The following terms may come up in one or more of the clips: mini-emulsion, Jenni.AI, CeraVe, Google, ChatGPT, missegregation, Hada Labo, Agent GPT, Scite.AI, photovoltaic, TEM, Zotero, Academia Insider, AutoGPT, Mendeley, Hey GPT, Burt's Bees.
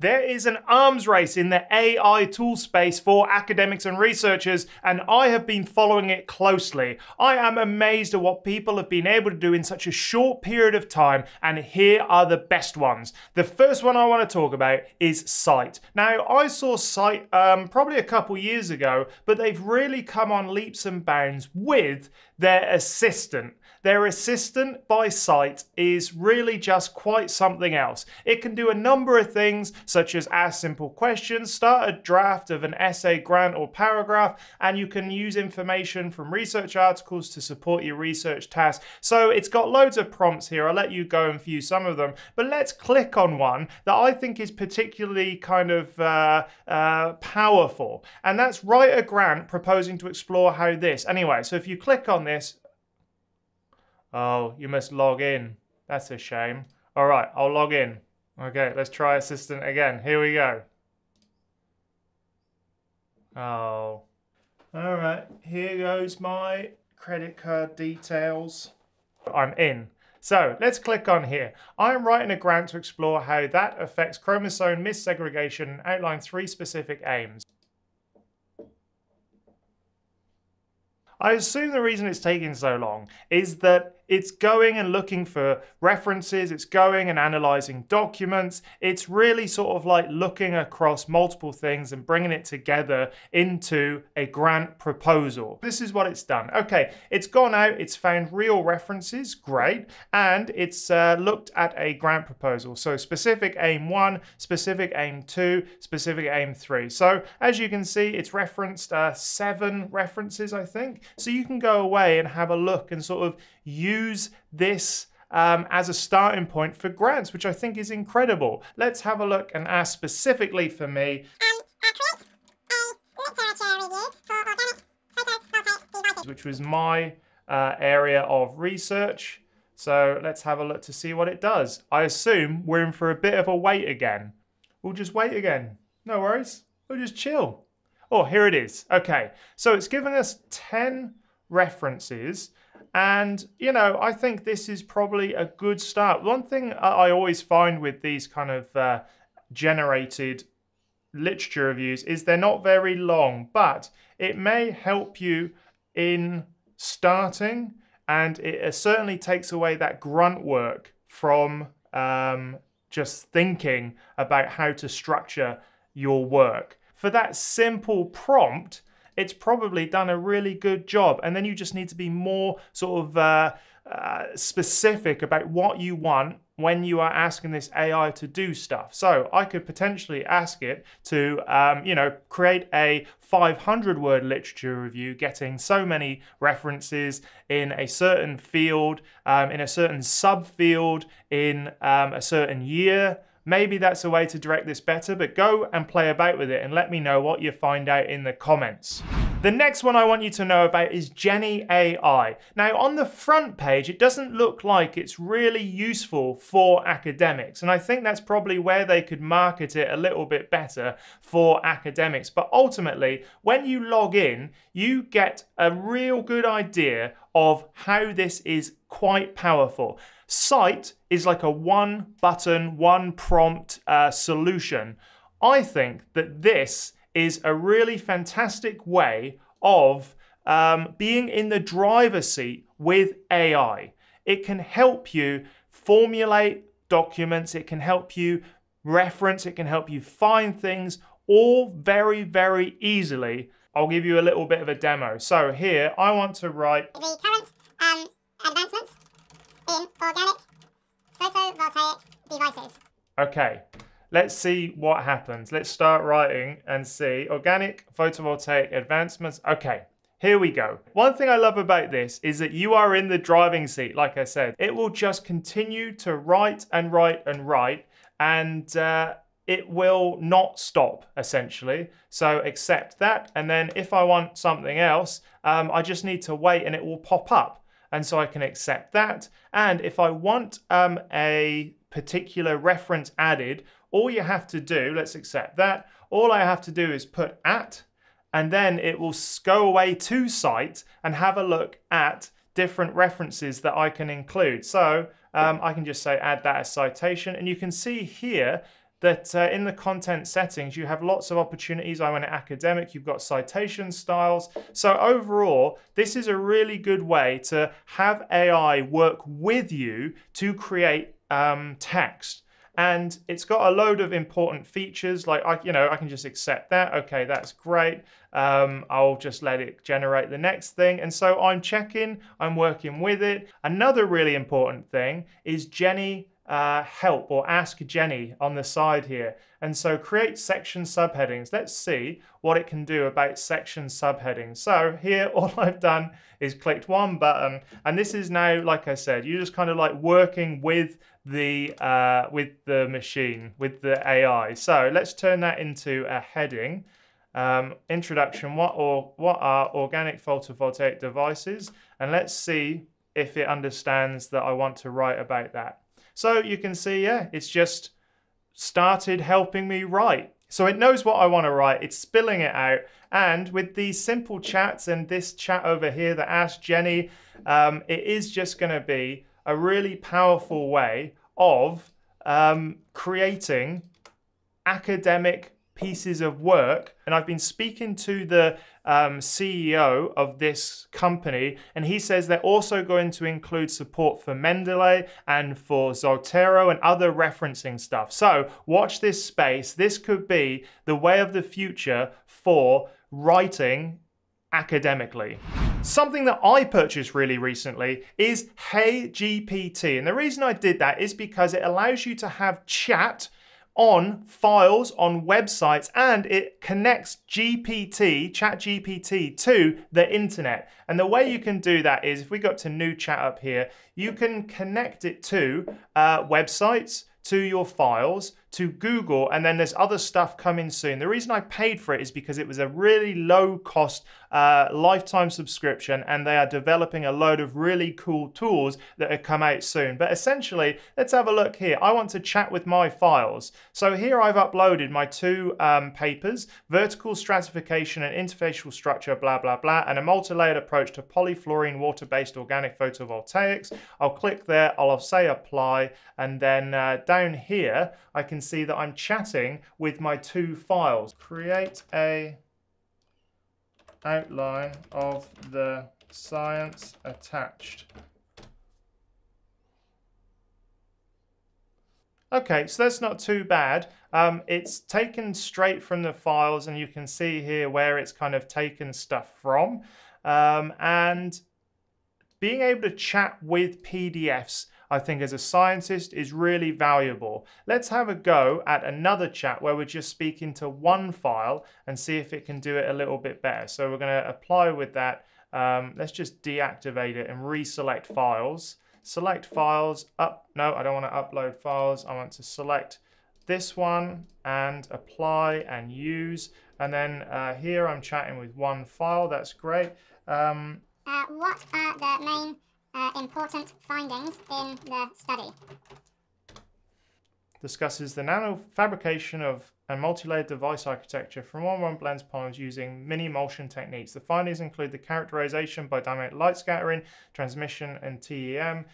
There is an arms race in the AI tool space for academics and researchers, and I have been following it closely. I am amazed at what people have been able to do in such a short period of time, and here are the best ones. The first one I want to talk about is Scite. Now, I saw Scite probably a couple years ago, but they've really come on leaps and bounds with their assistant. Their assistant by Scite is really just quite something else. It can do a number of things, such as ask simple questions, start a draft of an essay, grant, or paragraph, and you can use information from research articles to support your research tasks. So it's got loads of prompts here. I'll let you go and view some of them, but let's click on one that I think is particularly kind of powerful, and that's write a grant proposing to explore how this. Anyway, so if you click on this, oh, you must log in. That's a shame. All right, I'll log in. Okay, let's try assistant again. Here we go. Oh. All right, here goes my credit card details. I'm in. So let's click on here. I'm writing a grant to explore how that affects chromosome missegregation and outline 3 specific aims. I assume the reason it's taking so long is that it's going and looking for references, it's going and analyzing documents, it's really sort of like looking across multiple things and bringing it together into a grant proposal. This is what it's done. Okay, it's gone out, it's found real references, great, and it's looked at a grant proposal. So specific aim 1, specific aim 2, specific aim 3. So as you can see, it's referenced 7 references, I think. So you can go away and have a look and sort of use this as a starting point for grants, which I think is incredible. Let's have a look and ask specifically for me. Which was my area of research. So let's have a look to see what it does. I assume we're in for a bit of a wait again. We'll just wait again. No worries. We'll just chill. Oh, here it is. Okay. So it's giving us 10 references. And, you know, I think this is probably a good start. One thing I always find with these kind of generated literature reviews is they're not very long, but it may help you in starting, and it certainly takes away that grunt work from just thinking about how to structure your work. For that simple prompt, it's probably done a really good job. And then you just need to be more sort of specific about what you want when you are asking this AI to do stuff. So I could potentially ask it to, you know, create a 500-word literature review, getting so many references in a certain field, in a certain subfield, in a certain year. Maybe that's a way to direct this better, but go and play about with it and let me know what you find out in the comments. The next one I want you to know about is Jenni.AI. Now, on the front page, it doesn't look like it's really useful for academics, and I think that's probably where they could market it a little bit better for academics. But ultimately, when you log in, you get a real good idea of how this is quite powerful. Scite is like a one-button, one-prompt solution. I think that this is a really fantastic way of being in the driver's seat with AI. It can help you formulate documents, it can help you reference, it can help you find things, all very, very easily. I'll give you a little bit of a demo. So here, I want to write the current advancements in organic photovoltaic devices. Okay. Let's see what happens. Let's start writing and see. Organic photovoltaic advancements. Okay, here we go. One thing I love about this is that you are in the driving seat, like I said. It will just continue to write and write and write, and it will not stop, essentially. So accept that, and then if I want something else, I just need to wait and it will pop up. And so I can accept that. And if I want a particular reference added, all you have to do, let's accept that, all I have to do is put at, and then it will go away to Scite and have a look at different references that I can include. So I can just say add that as citation, and you can see here that in the content settings, you have lots of opportunities. I went academic, you've got citation styles. So overall, this is a really good way to have AI work with you to create text. And it's got a load of important features, like I can just accept that. Okay, that's great. I'll just let it generate the next thing. And so I'm checking, I'm working with it. Another really important thing is Jenni help, or ask Jenni on the side here. And so create section subheadings. Let's see what it can do about section subheadings. So here, all I've done is clicked one button, and this is now, like I said, you're just kind of like working with the machine, with the AI. So let's turn that into a heading. Introduction, what are organic photovoltaic devices? And let's see if it understands that I want to write about that. So you can see, yeah, it's just started helping me write. So it knows what I want to write, it's spilling it out. And with these simple chats and this chat over here that asked Jenni, it is just going to be a really powerful way of creating academic pieces of work. And I've been speaking to the CEO of this company, and he says they're also going to include support for Mendeley and for Zotero and other referencing stuff. So watch this space. This could be the way of the future for writing academically. Something that I purchased really recently is Hey GPT. And the reason I did that is because it allows you to have chat on files, on websites, and it connects GPT, ChatGPT, to the internet. And the way you can do that is, if we go to new chat up here, you can connect it to websites, to your files, to Google, and then there's other stuff coming soon. The reason I paid for it is because it was a really low cost lifetime subscription, and they are developing a load of really cool tools that have come out soon. But essentially, let's have a look here. I want to chat with my files. So here I've uploaded my two papers, vertical stratification and interfacial structure, blah, blah, blah, and a multi-layered approach to polyfluorine water-based organic photovoltaics. I'll click there, I'll say apply, and then down here, I can see that I'm chatting with my two files. Create a outline of the science attached. Okay, so that's not too bad. It's taken straight from the files, and you can see here where it's kind of taken stuff from. And being able to chat with PDFs, I think, as a scientist, is really valuable. Let's have a go at another chat where we're just speaking to one file and see if it can do it a little bit better. So we're going to apply with that. Let's just deactivate it and reselect files. Select files. No, I don't want to upload files. I want to select this one and apply and use. And then here I'm chatting with one file. That's great. What are the main important findings in the study? Discusses the nanofabrication of a multi-layered device architecture from 1-1 blends polymers using mini-emulsion techniques. The findings include the characterization by dynamic light scattering, transmission, and TEM.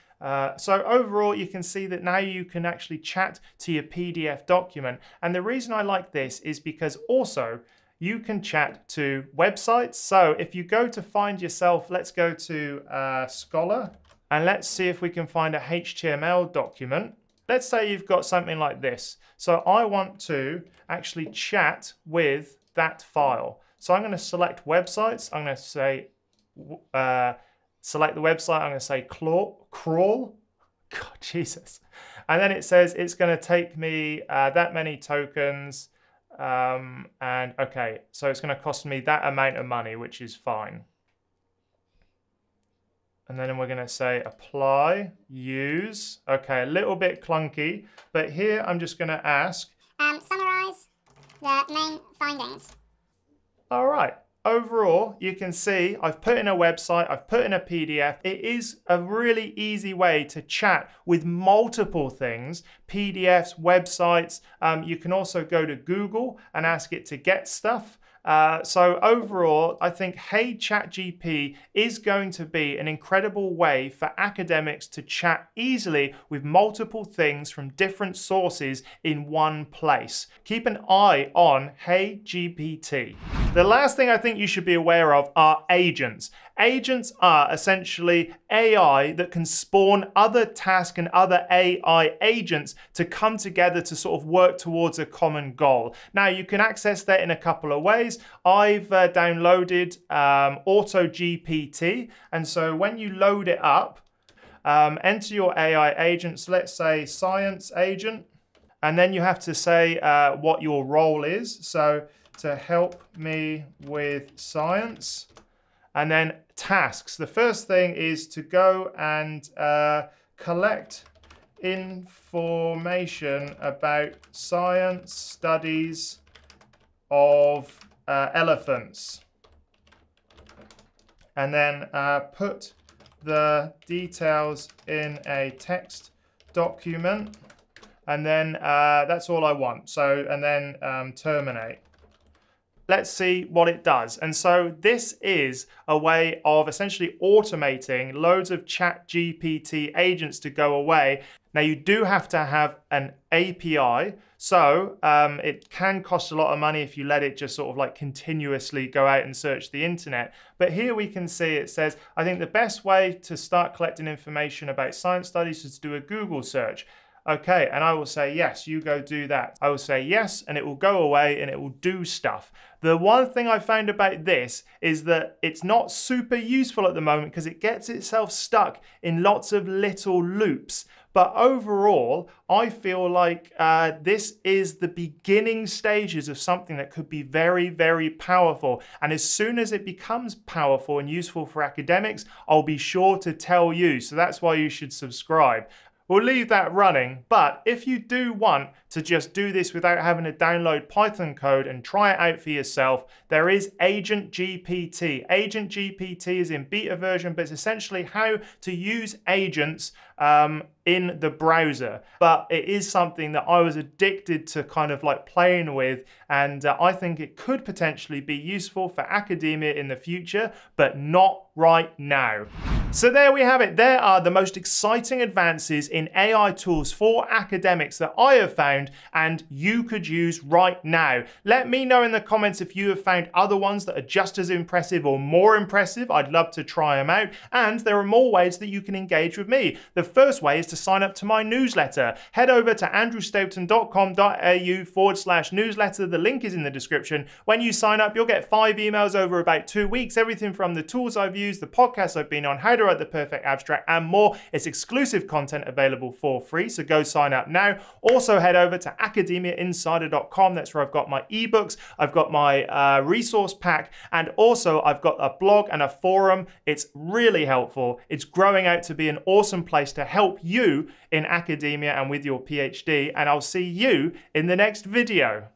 So overall, you can see that now you can actually chat to your PDF document. And the reason I like this is because also you can chat to websites. So if you go to find yourself, let's go to Scholar, and let's see if we can find a HTML document. Let's say you've got something like this. So I want to actually chat with that file. So I'm going to select websites. I'm going to say, select the website. I'm going to say crawl. God, Jesus. And then it says it's going to take me that many tokens. And okay, so it's going to cost me that amount of money, which is fine. And then we're going to say apply, use. Okay, a little bit clunky, but here I'm just going to ask. Summarize the main findings. All right. Overall, you can see I've put in a website, I've put in a PDF. It is a really easy way to chat with multiple things, PDFs, websites. You can also go to Google and ask it to get stuff. So overall, I think Hey ChatGPT is going to be an incredible way for academics to chat easily with multiple things from different sources in one place. Keep an eye on Hey GPT. The last thing I think you should be aware of are agents. Agents are essentially AI that can spawn other tasks and other AI agents to come together to sort of work towards a common goal. Now, you can access that in a couple of ways. I've downloaded AutoGPT, and so when you load it up, enter your AI agents, let's say science agent, and then you have to say what your role is. So, to help me with science, and then tasks. The first thing is to go and collect information about science studies of elephants, and then put the details in a text document, and then that's all I want. So, and then terminate. Let's see what it does. And so this is a way of essentially automating loads of ChatGPT agents to go away. Now, you do have to have an API, so it can cost a lot of money if you let it just sort of like continuously go out and search the internet. But here we can see it says, I think the best way to start collecting information about science studies is to do a Google search. Okay, and I will say, yes, you go do that. I will say yes, and it will go away and it will do stuff. The one thing I found about this is that it's not super useful at the moment because it gets itself stuck in lots of little loops. But overall, I feel like this is the beginning stages of something that could be very, very powerful. And as soon as it becomes powerful and useful for academics, I'll be sure to tell you. So that's why you should subscribe. We'll leave that running, but if you do want to just do this without having to download Python code and try it out for yourself, there is Agent GPT. Agent GPT is in beta version, but it's essentially how to use agents in the browser. But it is something that I was addicted to kind of like playing with, and I think it could potentially be useful for academia in the future, but not right now. So there we have it. There are the most exciting advances in AI tools for academics that I have found and you could use right now. Let me know in the comments if you have found other ones that are just as impressive or more impressive. I'd love to try them out. And there are more ways that you can engage with me. The first way is to sign up to my newsletter. Head over to andrewstapleton.com.au/newsletter. The link is in the description. When you sign up, you'll get 5 emails over about 2 weeks, everything from the tools I've used, the podcasts I've been on, how to write the perfect abstract, and more. It's exclusive content available for free, so go sign up now. Also head over to academiainsider.com. That's where I've got my ebooks, I've got my resource pack, and also I've got a blog and a forum. It's really helpful. It's growing out to be an awesome place to help you in academia and with your PhD, and I'll see you in the next video.